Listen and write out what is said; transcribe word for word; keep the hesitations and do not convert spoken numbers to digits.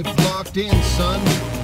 It's locked in, son.